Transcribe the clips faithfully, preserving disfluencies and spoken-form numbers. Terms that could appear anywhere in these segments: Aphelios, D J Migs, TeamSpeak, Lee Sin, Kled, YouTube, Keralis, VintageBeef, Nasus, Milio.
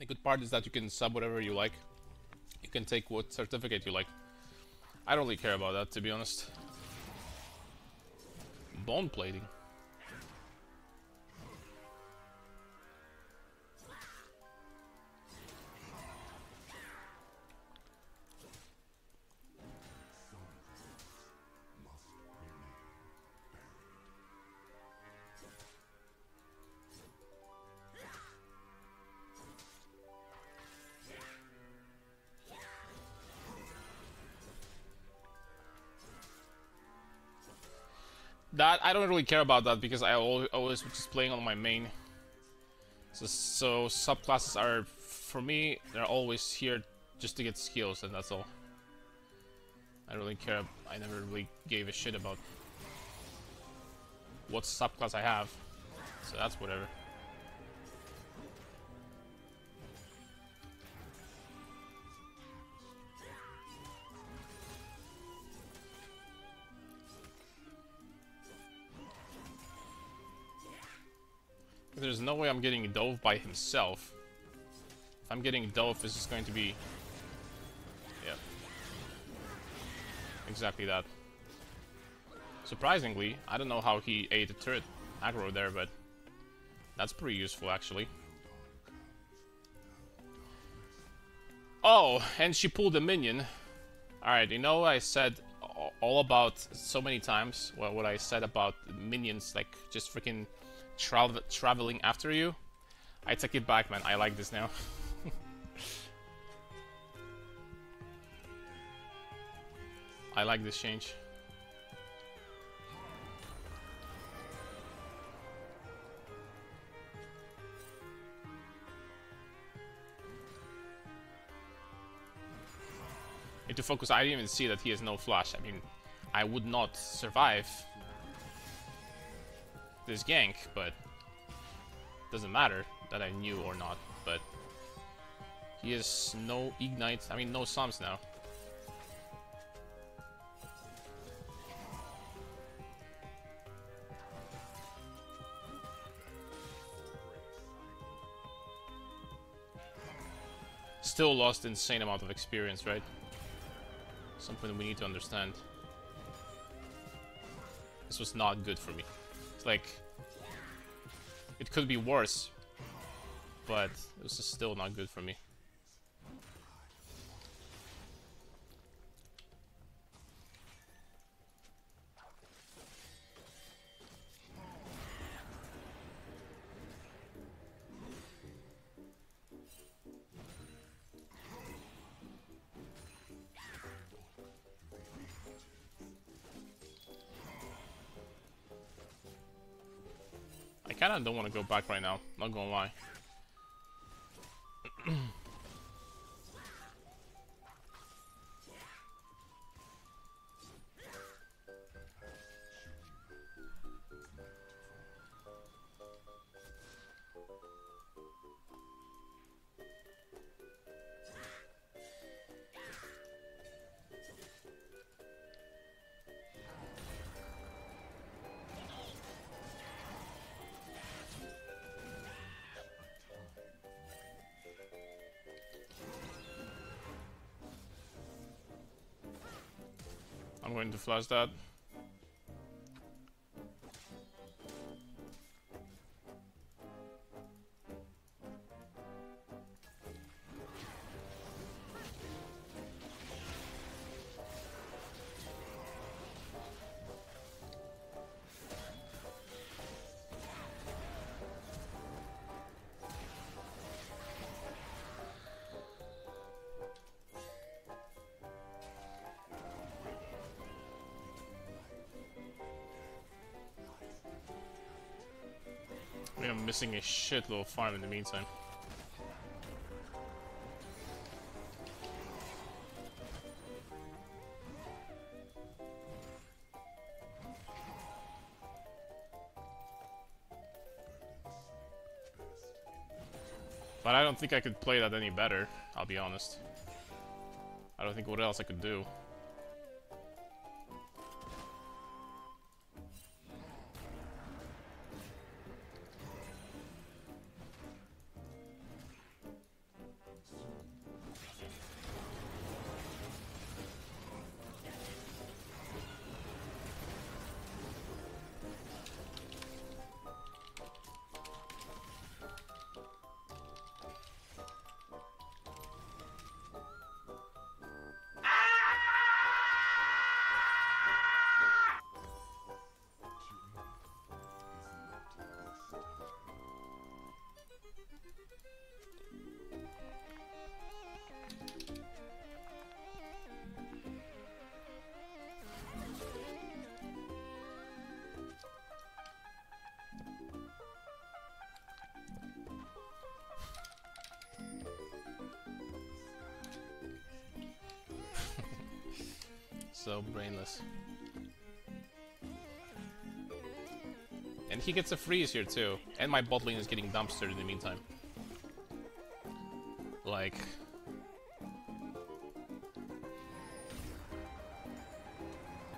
The good part is that you can sub whatever you like. You can take what certificate you like. I don't really care about that, to be honest. Bone plating. That, I don't really care about that because I always was just playing on my main. So, so subclasses are, for me, they're always here just to get skills, and that's all. I don't really care, I never really gave a shit about what subclass I have, so that's whatever. There's no way I'm getting dove by himself. If I'm getting dove, this is going to be... yeah. Exactly that. Surprisingly, I don't know how he ate the turret aggro there, but... that's pretty useful, actually. Oh, and she pulled a minion. Alright, you know I said all about so many times, well, what I said about minions, like, just freaking... Travel traveling after you. I take it back, man. I like this now. I like this change. Into focus. I didn't even see that he has no flash. I mean, I would not survive this gank, but doesn't matter that I knew or not, but he has no ignite, I mean no sums now. Still lost insane amount of experience, right? Something we need to understand. This was not good for me. Like, it could be worse, but it was just still not good for me. I kinda don't want to go back right now, not gonna lie. I'm going to flash that. I'm missing a shit little farm in the meantime. But I don't think I could play that any better, I'll be honest. I don't think what else I could do. so brainless. And he gets a freeze here too. And my bot lane is getting dumpstered in the meantime. Like...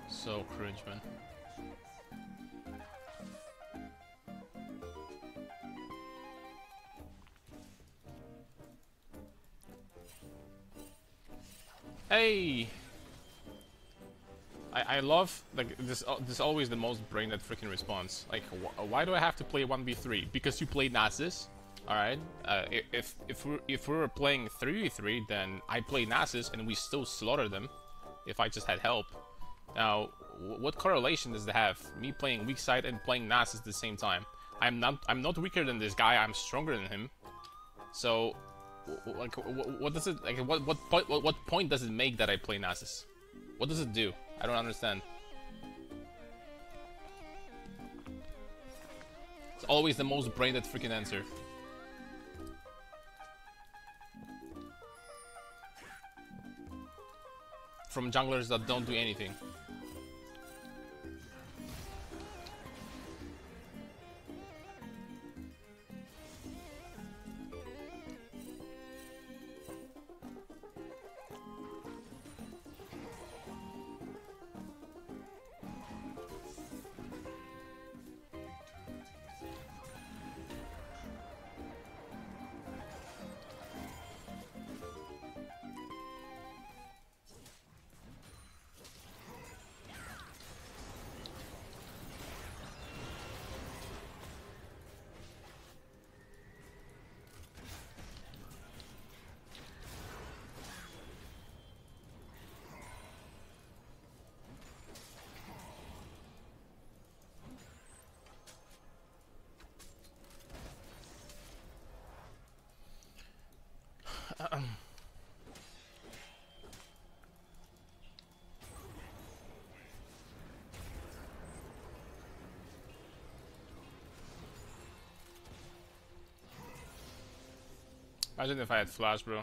so cringe, man. Hey! I, I love, like, this, uh, this is always the most brain-dead freaking response. Like, wh why do I have to play one v three? Because you play Nasus, alright? Uh, if, if, we're, if we were playing three v three, then I play Nasus and we still slaughter them. If I just had help. Now, wh what correlation does it have? Me playing weak side and playing Nasus at the same time. I'm not, I'm not weaker than this guy, I'm stronger than him. So... like, what does it, like, what what point what, what point does it make that I play Nasus? What does it do? I don't understand. It's always the most brain-dead freaking answer. From junglers that don't do anything. Imagine if I had flash, bro.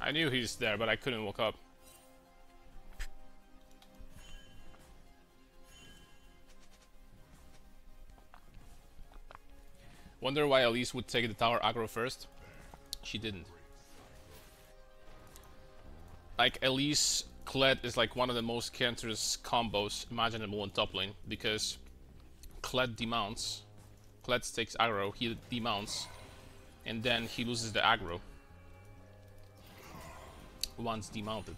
I knew he's there, but I couldn't walk up. Wonder why Elise would take the tower aggro first? She didn't. Like, Elise Kled is like one of the most cancerous combos imaginable in top lane, because Kled demounts, Kled takes aggro, he demounts, and then he loses the aggro once demounted.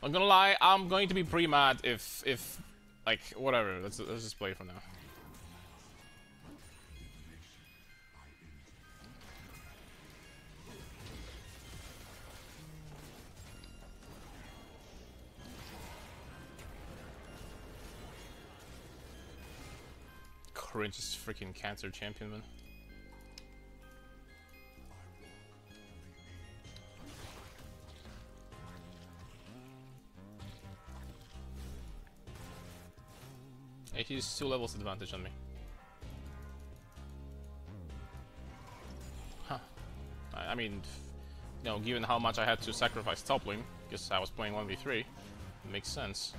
I'm gonna lie, I'm going to be pretty mad if, if, like, whatever, let's, let's just play for now. Cringe is freaking cancer champion, man. He's two levels advantage on me. Huh. I mean, you know, given how much I had to sacrifice top lane, because I was playing one v three, it makes sense.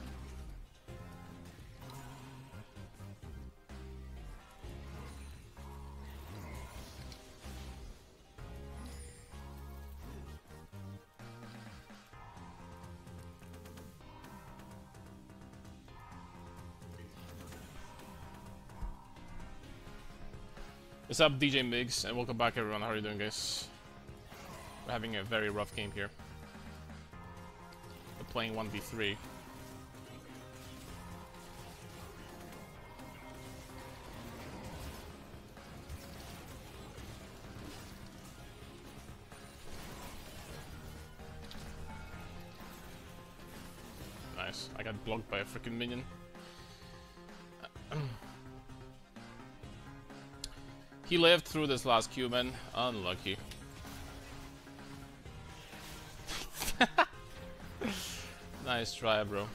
What's up, D J Migs, and welcome back, everyone. How are you doing, guys? We're having a very rough game here. We're playing one v three. nice. I got blocked by a freaking minion. He lived through this last Q, man. Unlucky. Nice try, bro.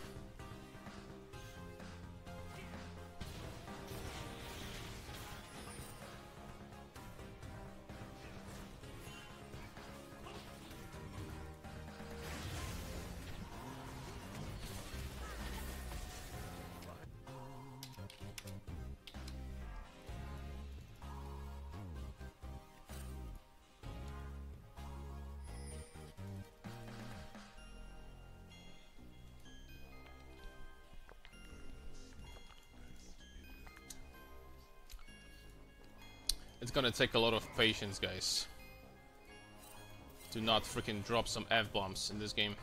It's gonna take a lot of patience, guys, to not freaking drop some F-bombs in this game.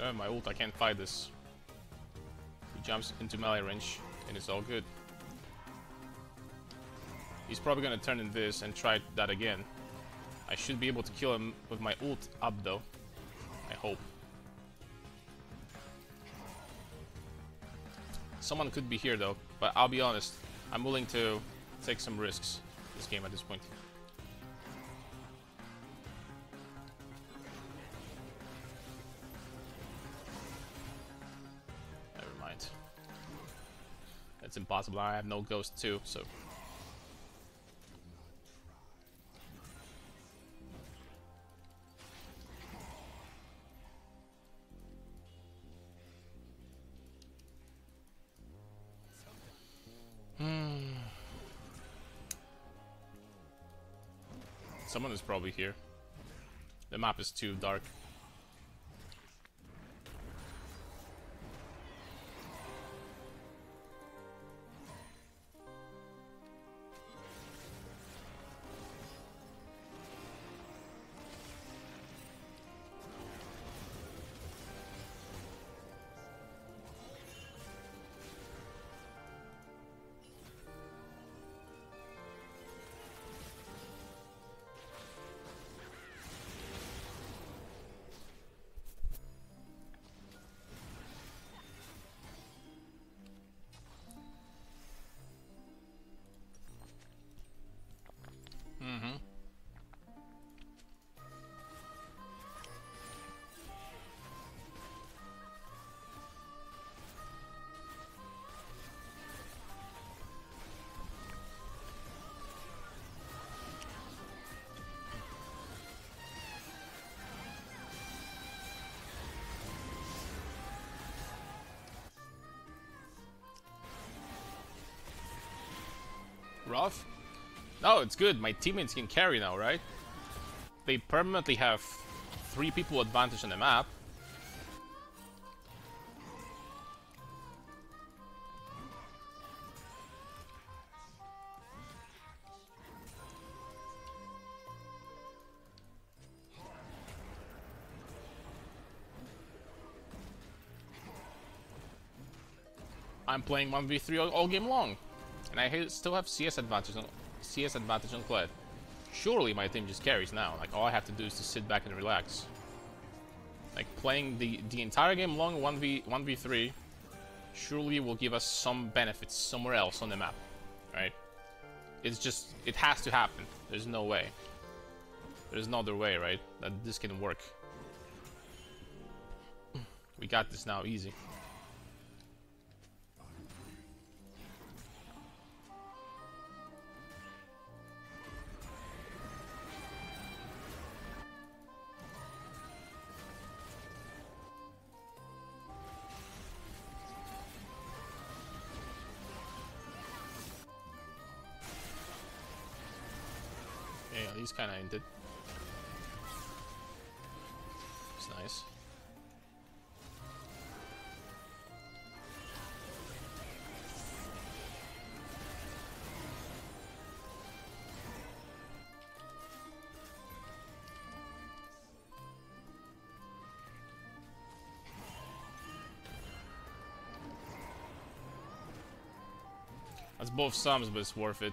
Oh, my ult, I can't fight this. He jumps into melee range and it's all good. He's probably gonna turn in this and try that again. I should be able to kill him with my ult up, though. I hope. Someone could be here, though. But I'll be honest, I'm willing to take some risks this game at this point. Never mind. That's impossible. I have no ghost, too, so... Someone is probably here. The map is too dark. Rough? No, it's good. My teammates can carry now, right? They permanently have three people advantage on the map. I'm playing one v three all, all game long. And I still have C S advantage on C S advantage on Kled. Surely my team just carries now. Like, all I have to do is to sit back and relax. Like, playing the the entire game long one v one v three surely will give us some benefits somewhere else on the map, right? It's just, it has to happen. There's no way. There's no other way, right? That this can work. We got this now, easy. He's kind of ended. It's nice. That's both sums, but it's worth it.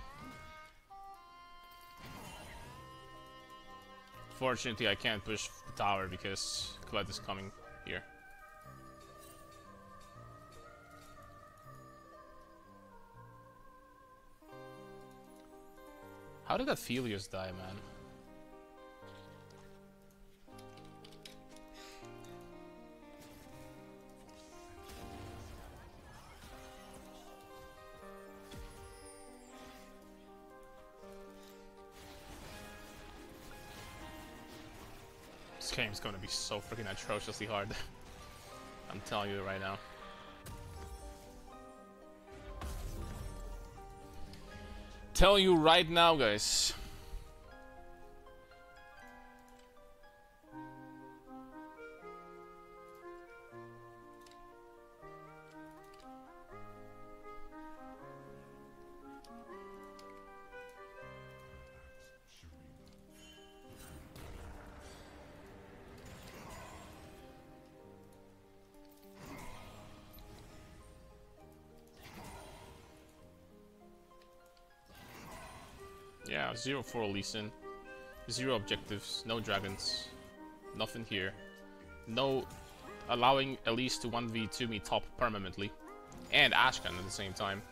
Fortunately, I can't push the tower because Colette is coming here. How did Aphelios die, man? This game's gonna be so freaking atrociously hard. I'm telling you right now. Tell you right now, guys. Yeah, zero for Leeson. Zero objectives, no dragons, nothing here. No allowing Elise to one v two me top permanently. And Ashkan at the same time.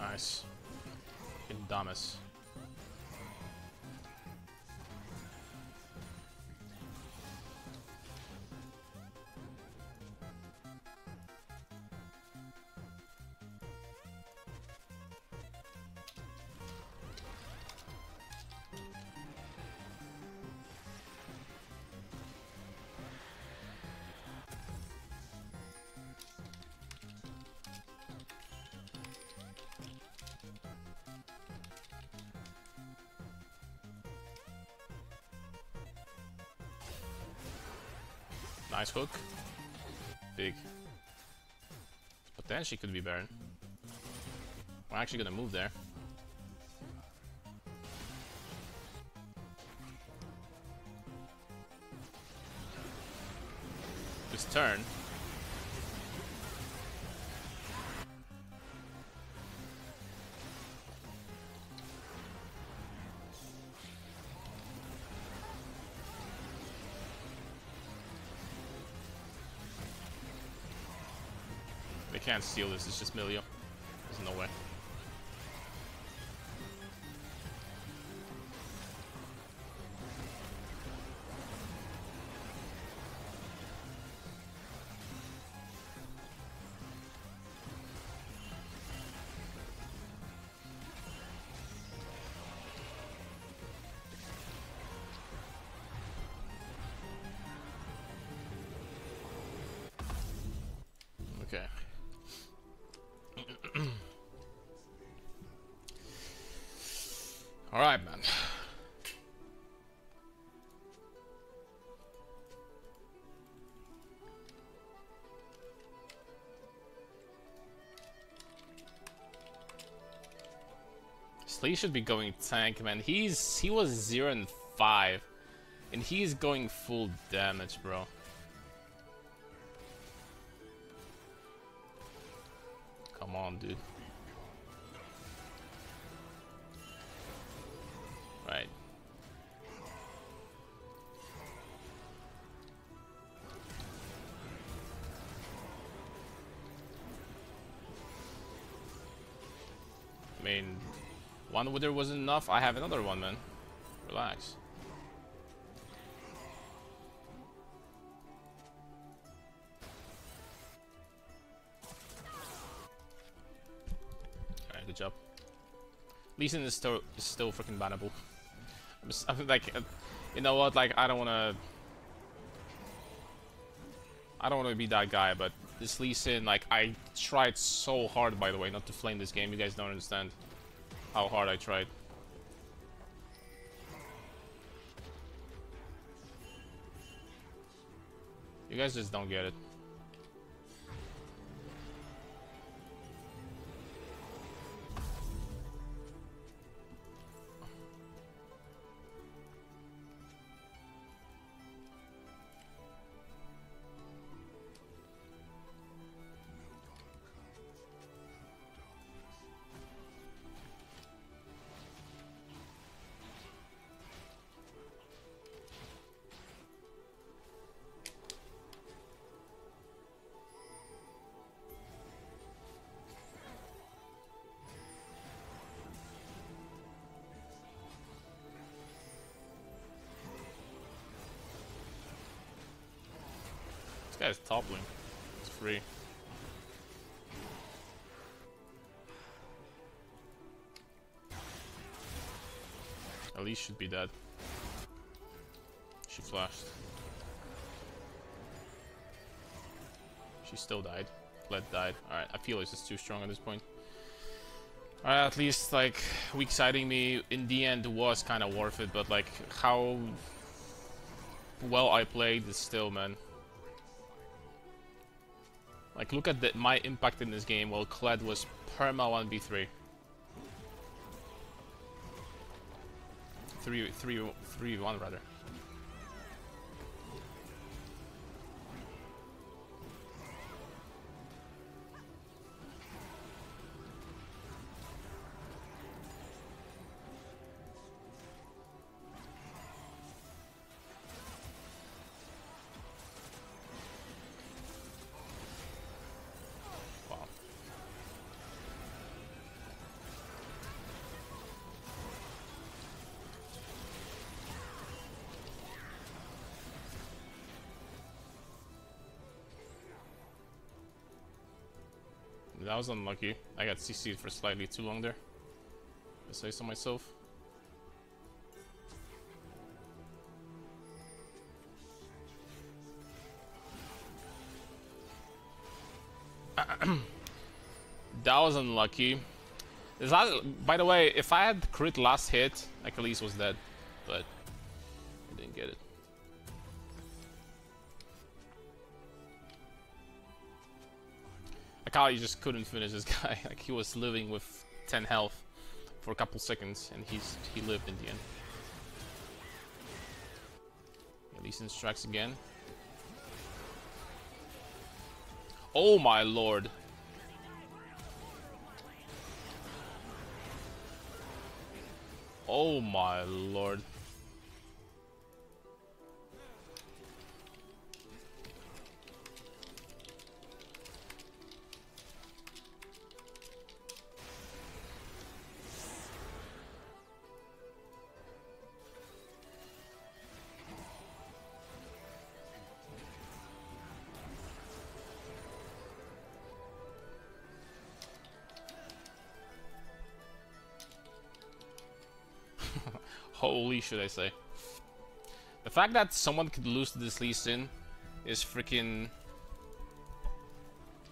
Nice. Indominus. Nice hook. Big. Potentially could be Baron. We're actually gonna move there. This turn. They can't steal this, it's just Milio. There's no way. Okay. All right, man. Slee should be going tank, man. He's he was zero and five, and he's going full damage, bro. Come on, dude. Right. I mean, one wither wasn't enough. I have another one, man. Relax. Alright, good job. Leeson is still is still freaking bannable. I'm, just, I'm like, you know what? Like, I don't wanna, I don't wanna be that guy, but This Lee Sin, like, I tried so hard, by the way, not to flame this game. You guys don't understand how hard I tried. You guys just don't get it. This guy's toppling. It's free. At least should be dead. She flashed. She still died. Let died. Alright, I feel it's just too strong at this point. Alright, at least like weak siding me in the end was kinda worth it, but like how well I played is still, man. Like, look at the, my impact in this game while Kled was perma one v three. three v one rather. That was unlucky. I got C C'd for slightly too long there. I say so myself. That was unlucky. Is that, by the way, if I had crit last hit, like, Elise was dead, but I didn't get it. Like how you just couldn't finish this guy. Like, he was living with ten health for a couple seconds, and he's he lived in the end. At least in strikes again. Oh my lord! Oh my lord! Holy should I say. The fact that someone could lose to this Lee Sin is freaking...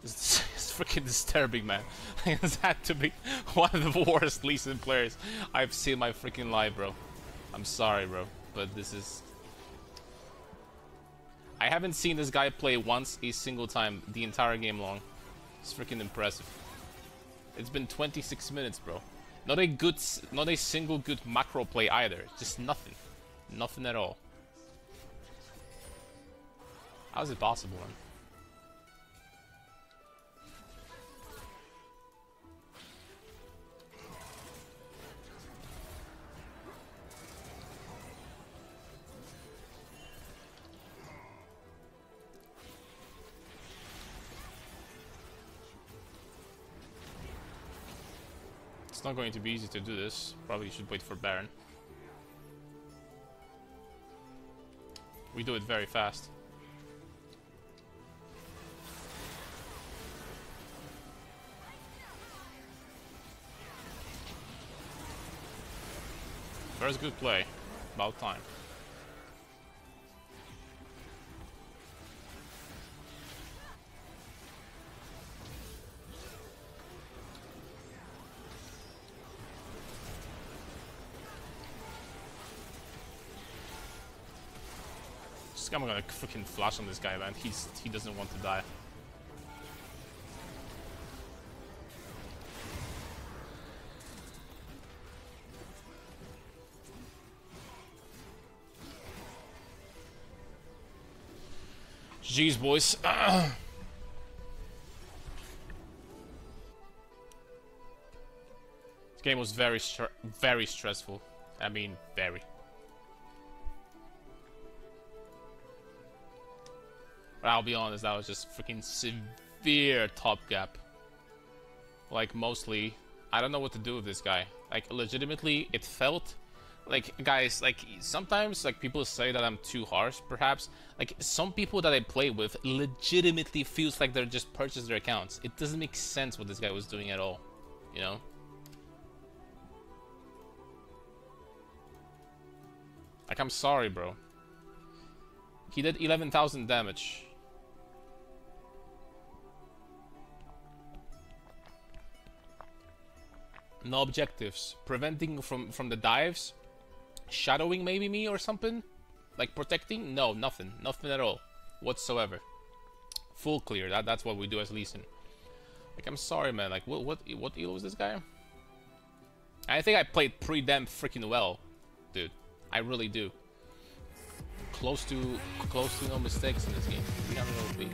It's, it's freaking disturbing, man. It's had to be one of the worst Lee Sin players I've seen in my freaking life, bro. I'm sorry, bro, but this is... I haven't seen this guy play once a single time the entire game long. It's freaking impressive. It's been twenty-six minutes, bro. Not a good, not a single good macro play either. Just nothing, nothing at all. How is it possible, man? It's not going to be easy to do this. Probably should wait for Baron. We do it very fast. First good play. About time. just, I'm gonna freaking flash on this guy, man. He's, he doesn't want to die. Jeez, boys. This game was very, stre very stressful. I mean, very. But I'll be honest, that was just freaking severe top gap. Like, mostly, I don't know what to do with this guy. Like, legitimately, it felt... Like, guys, like, sometimes, like, people say that I'm too harsh, perhaps. Like, some people that I play with legitimately feels like they're just purchased their accounts. It doesn't make sense what this guy was doing at all, you know? Like, I'm sorry, bro. He did eleven thousand damage. No objectives. Preventing from, from the dives. Shadowing maybe me or something? Like protecting? No, nothing. Nothing at all. Whatsoever. Full clear. That, that's what we do as Lee Sin. Like, I'm sorry, man. Like, what what, what elo was this guy? I think I played pretty damn freaking well, dude. I really do. Close to, close to no mistakes in this game. three hundred O P.